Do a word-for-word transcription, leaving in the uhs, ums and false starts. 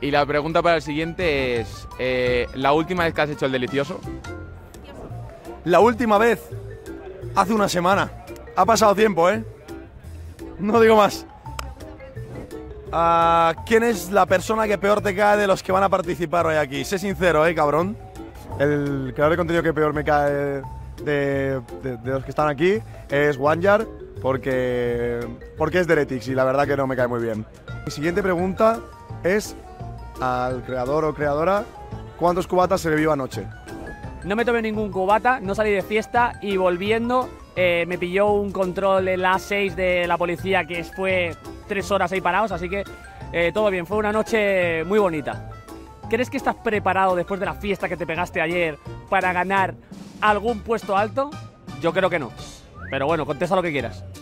Y la pregunta para el siguiente es, eh, ¿la última vez que has hecho el delicioso? La última vez, hace una semana. Ha pasado tiempo, ¿eh? No digo más. Ah, ¿quién es la persona que peor te cae de los que van a participar hoy aquí? Sé sincero, ¿eh, cabrón? El creador de contenido que peor me cae de, de, de los que están aquí es OneYard, porque, porque es Deretix y la verdad que no me cae muy bien. Mi siguiente pregunta es al creador o creadora, ¿cuántos cubatas se bebió anoche? No me tomé ningún cubata, no salí de fiesta y volviendo eh, me pilló un control en la A seis de la policía que fue tres horas ahí parados, así que eh, todo bien, fue una noche muy bonita. ¿Crees que estás preparado después de la fiesta que te pegaste ayer para ganar algún puesto alto? Yo creo que no, pero bueno, contesta lo que quieras.